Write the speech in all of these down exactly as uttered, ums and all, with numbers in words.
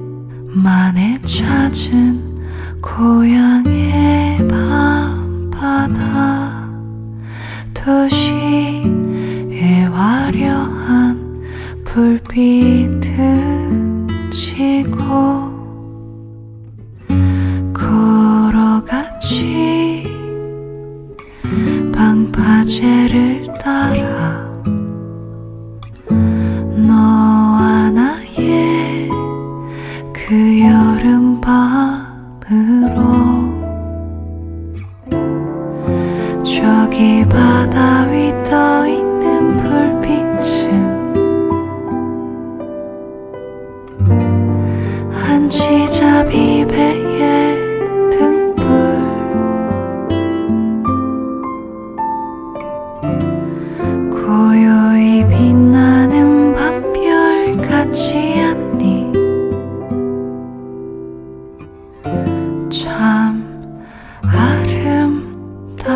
오랜만에 찾은 고향의 밤바다, 도시의 화려한 불빛을 지고 걸어갔지. 방파제를 따라 그 여름밤으로 저기 바다 위 떠있는 불빛은 한치잡이 배의 등불, 고요히 빛나는 밤별 같지 않니? 참 아름답다.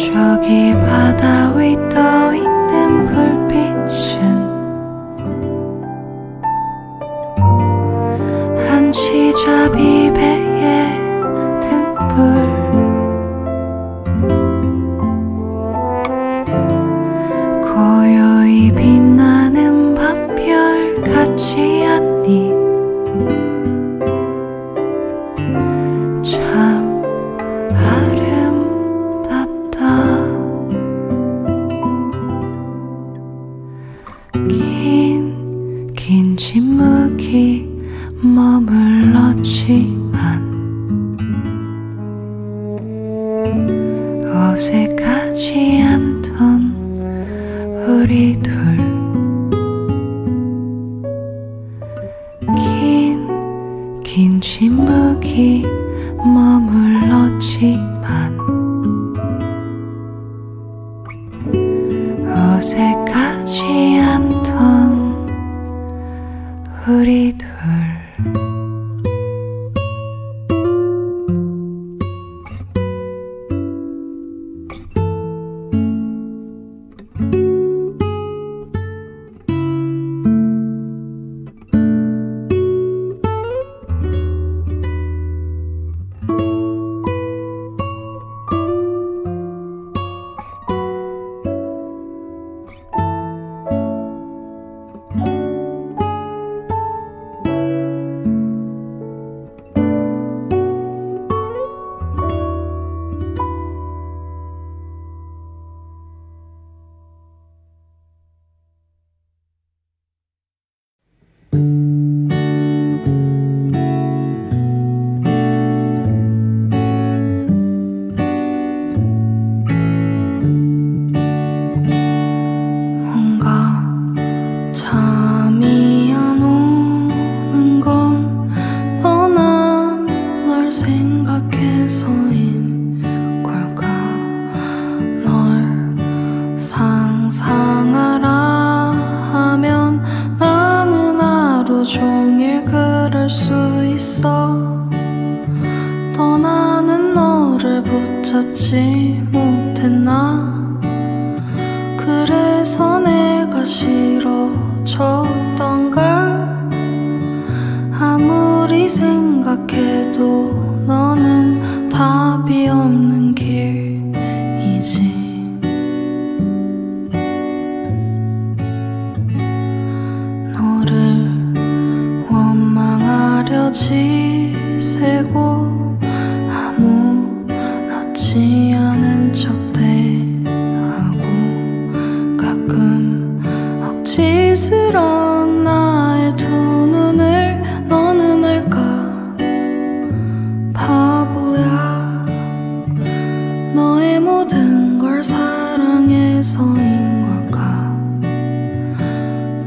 저기 바다 위 떠있는 불빛은 한치잡이 배의 등불, 고요히 빛나는 밤별 같지 않니? 긴 침묵이 머물렀지만 어색하지 않던 우리 둘, 긴 긴 침묵이 머물렀지만 어색하지 않던 우리 둘. 떠나는 너를 붙잡지 못했나? 그래서 내가 싫어졌던가? 아무리 생각해도 너는 답이 없는 길이지. 끝까지 세고 아무렇지 않은 척 대하고 가끔 억지스런 나의 두 눈을 너는 알까. 바보야, 너의 모든 걸 사랑해서인 걸까,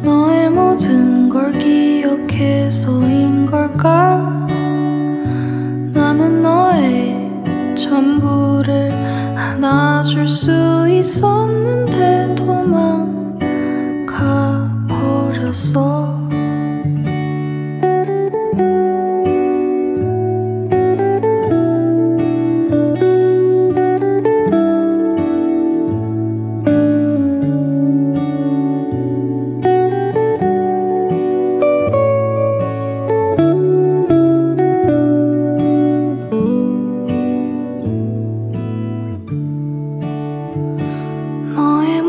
너의 모든 걸 기억해서인 걸까. 나는 너의 전부를 안아줄 수 있었는데 도망가버렸어.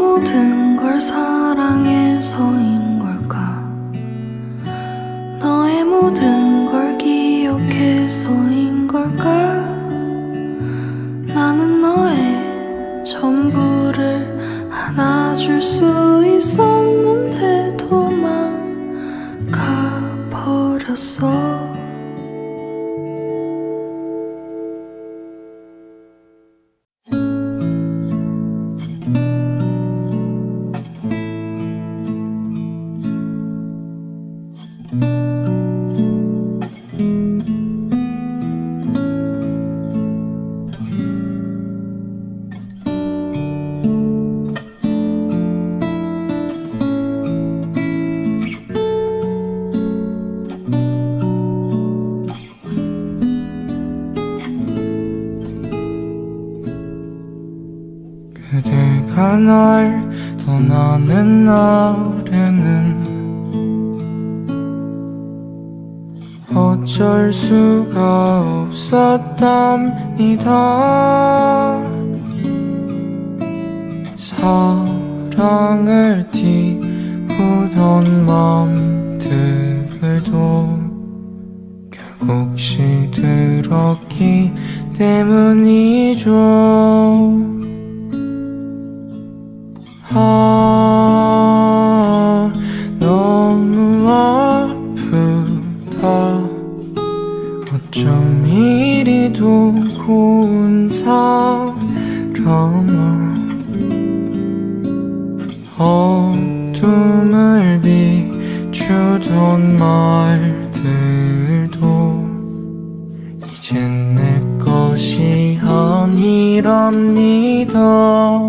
모든 걸 사랑해서인 걸까, 너의 모든 걸 기억해서인 걸까. 나는 너의 전부를 안아줄 수 있었는데 도망가버렸어. 그대가 날 떠나는 날에는 어쩔 수가 없었답니다. 사랑을 띄우던 맘들도 결국 시들었기 때문이죠. 아, 너무 아프다. 어쩜 이리도 고운 사람아, 어둠을 비추던 말들도 이젠 내 것이 아니랍니다.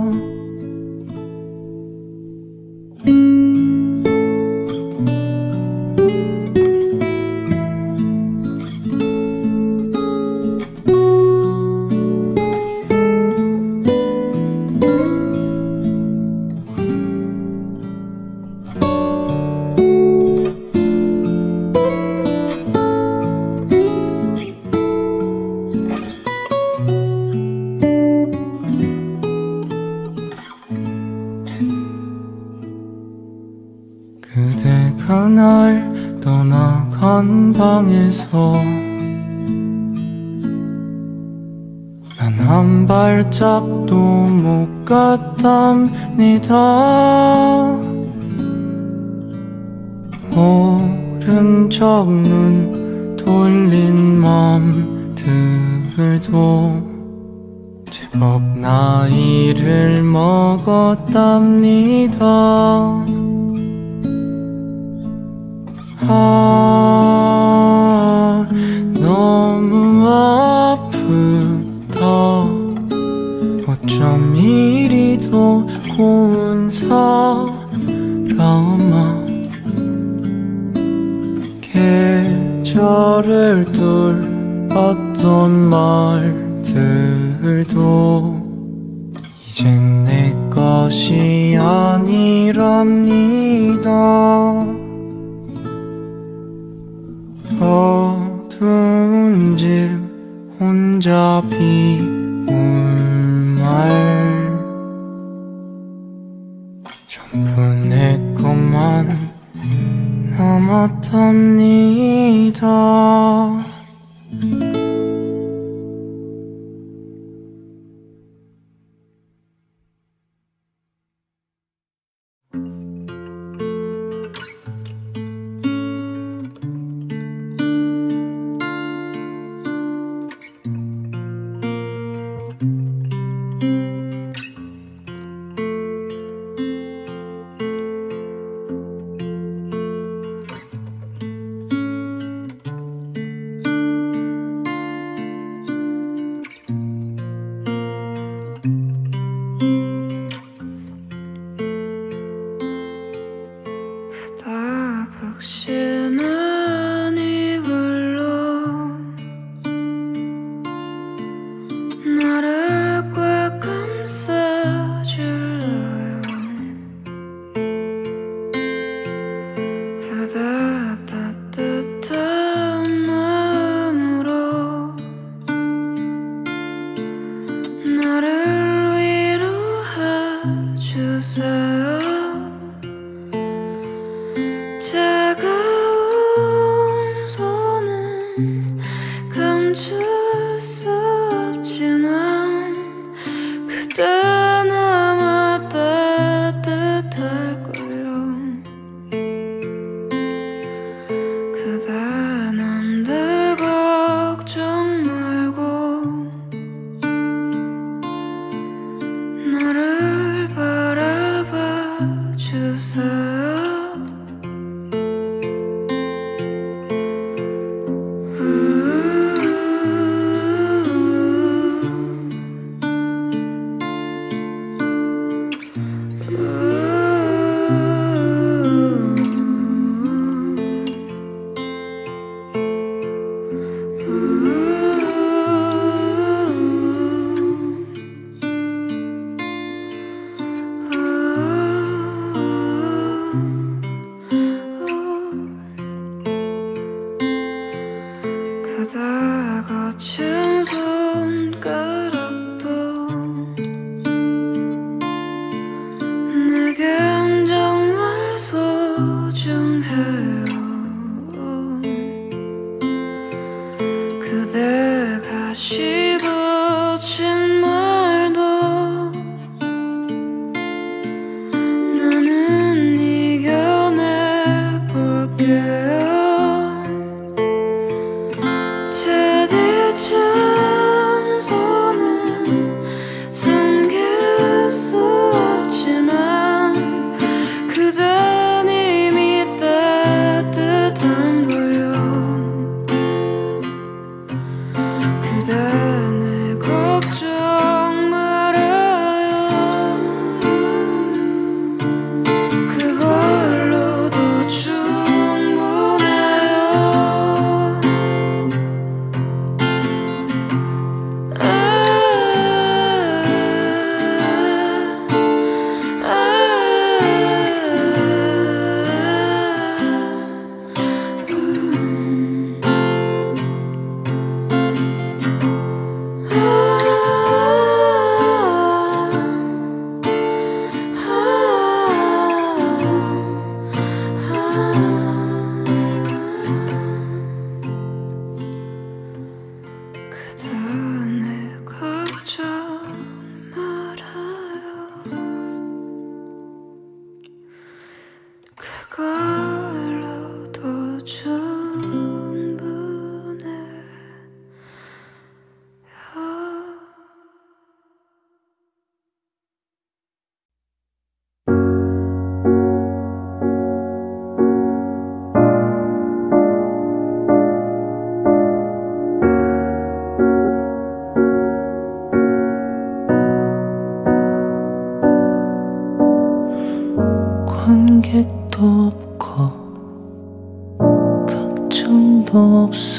그대가 날 떠나간 방에서 난 한 발짝도 못 갔답니다. 모른 척 눈 돌린 맘들도 제법 나이를 먹었답니다. 아, 너무 아프다. 어쩜 이리도 고운 사람아, 계절을 뚫었던 말들도 이젠 내 것이 아니랍니다. 어두운 집 혼자 비운 말 전부 내 것만 넘었답니다.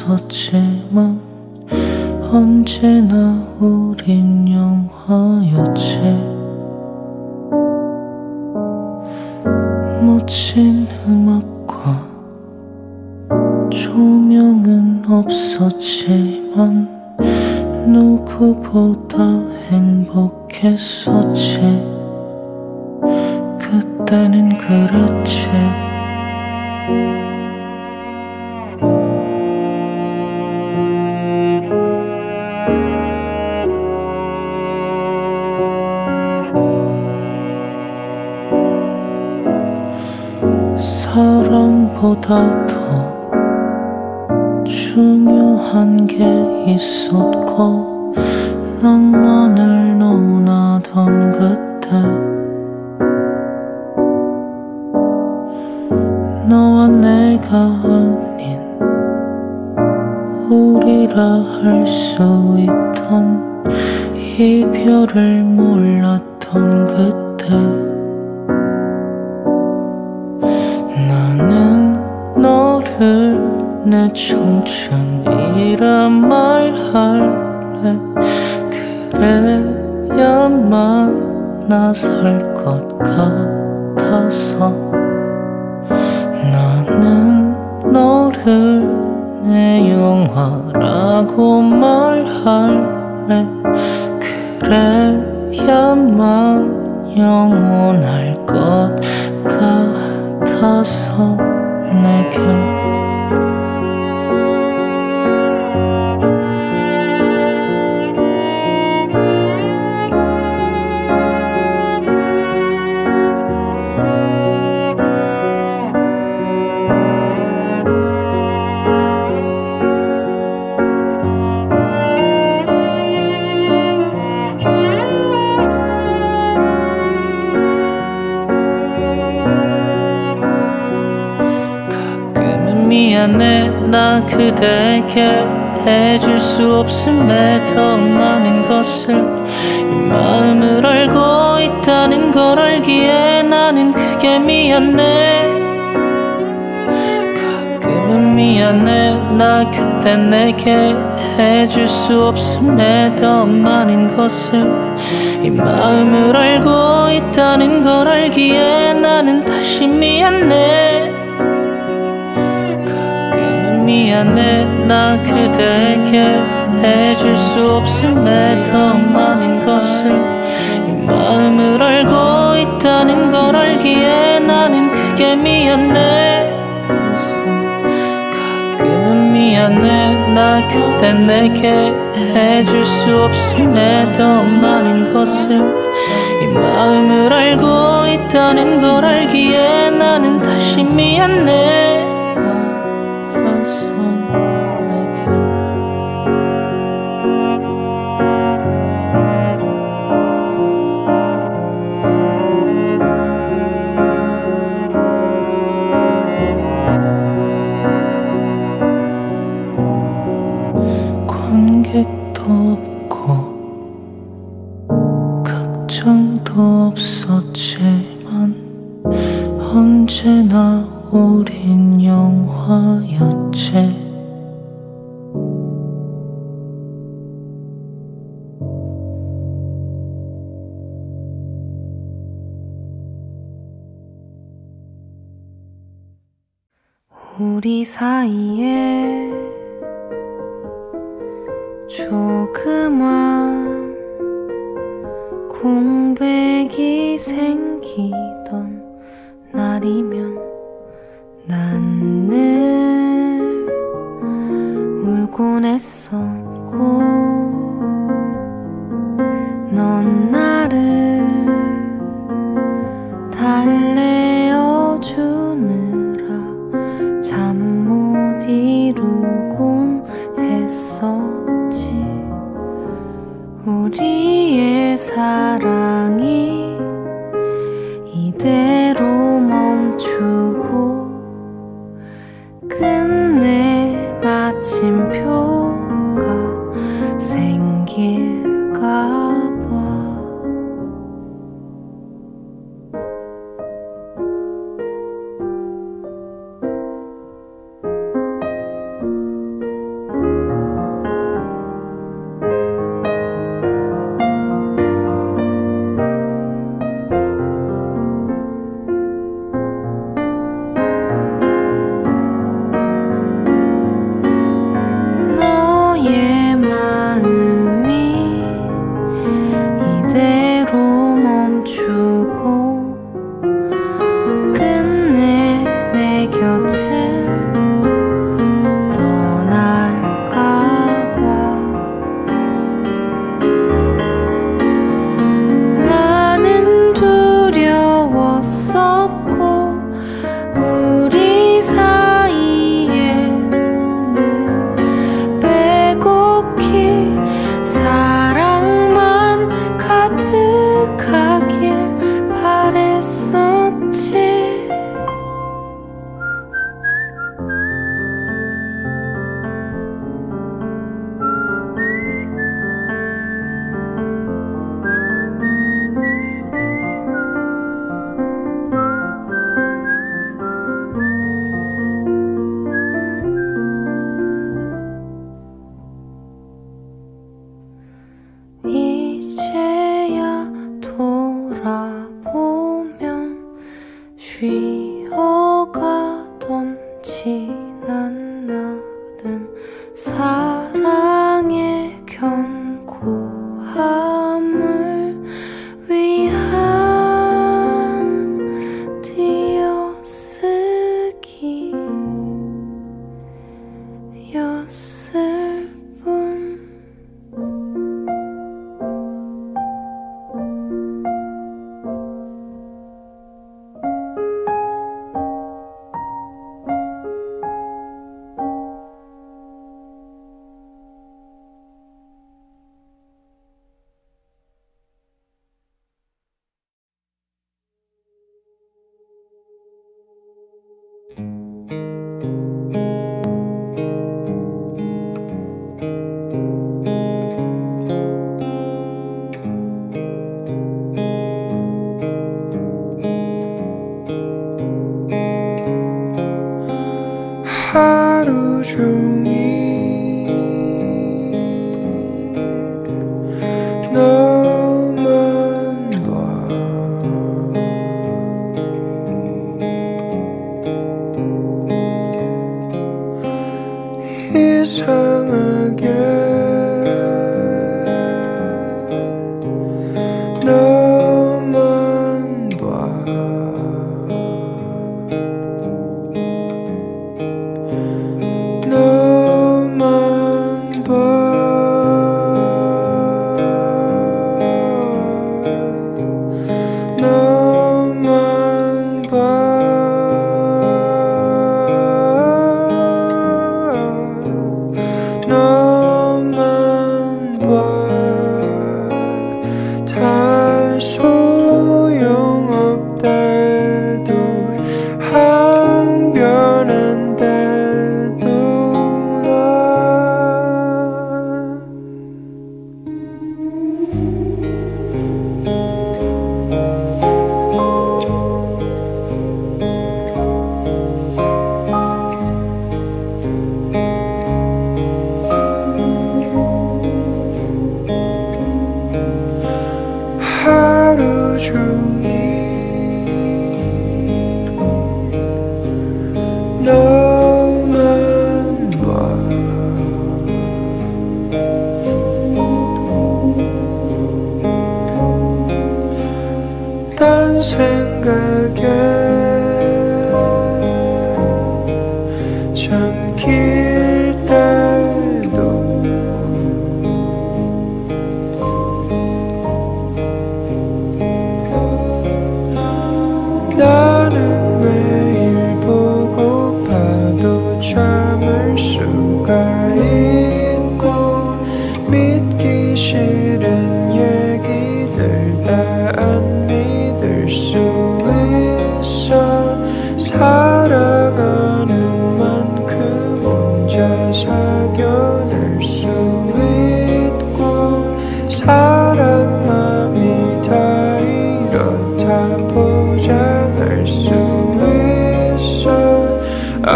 없었지만 언제나 우린 영화였지. 멋진 음악과 조명은 없었지만 누구보다 행복했었지. 그때는 그랬지. 사랑보다 더 중요한 게 있었고, 낭만을 논하던 그때 너와 내가 아닌 우리라 할 수 있던 이별을 몰랐던 그때, 내 청춘이라 말할래. 그래야만 나 살 것 같아서 나는 너를 내 영화라고 말할래. 그래야만 영원할 것 같아서 내게 미안해. 나 그대에게 해줄 수 없음에 더 많은 것을 이 마음을 알고 있다는 걸 알기에 나는 크게 미안해. 가끔은 미안해. 나 그때 내게 해줄 수 없음에 더 많은 것을 이 마음을 알고 있다는 걸 알기에 나는 다시 미안해. 미안해. 나 그대에게 해줄 수 없음에 더 많은 것을 이 마음을 알고 있다는 걸 알기에 나는 크게 미안해. 가끔은 미안해. 나 그대 내게 해줄 수 없음에 더 많은 것을 이 마음을 알고 있다는 걸 알기에 나는 다시 미안해. 걱정도 없었지만 언제나 우린 영화였지. 우리 사이에 조그만 공백이 생기던 날이면 난 늘 울곤 했었고, 넌 나를 달래어주느라 잠 못 이루곤 했었지. 우리의 사랑이 이대로 멈추 하루 종일 너만 봐. 이상하게 너만 봐. 딴 생각에 잠길 때도 나는 참을 수가 있고 믿기 싫은 얘기들 다 안 믿을 수 있어. 살아가는 만큼 혼자 사겨낼 수 있고 사람 맘이 다 이렇다 보장할 수 있어. 아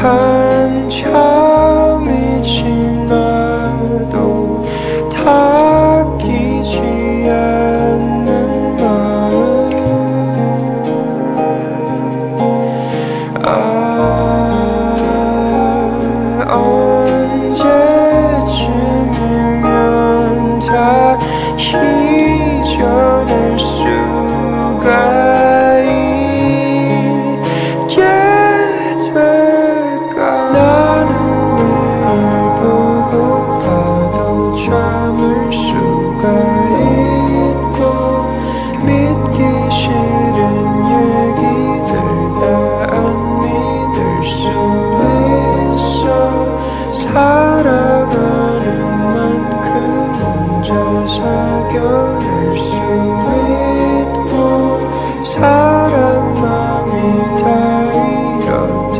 한참이 지나도 닦이지 않는 마음. 아 언제쯤이면 다 잊어낼 수가 사겨낼 수 있고 사람 맘이 다 이렇다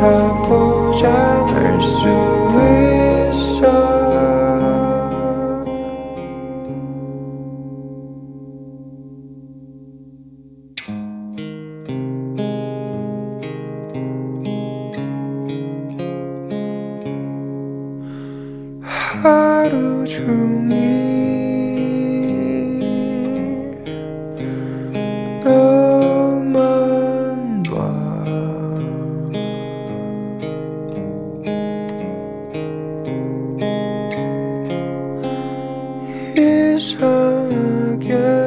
보장할 수 있어. 하루 종일 이상하게